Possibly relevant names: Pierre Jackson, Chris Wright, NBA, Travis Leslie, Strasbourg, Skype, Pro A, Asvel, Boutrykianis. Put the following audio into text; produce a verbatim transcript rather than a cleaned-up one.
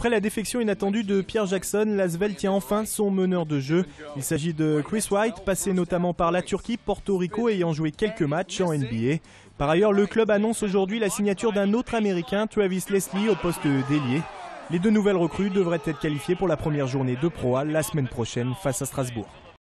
Après la défection inattendue de Pierre Jackson, l'Asvel tient enfin son meneur de jeu. Il s'agit de Chris Wright, passé notamment par la Turquie, Porto Rico, ayant joué quelques matchs en N B A. Par ailleurs, le club annonce aujourd'hui la signature d'un autre Américain, Travis Leslie, au poste d'ailier. Les deux nouvelles recrues devraient être qualifiées pour la première journée de Pro A la semaine prochaine face à Strasbourg.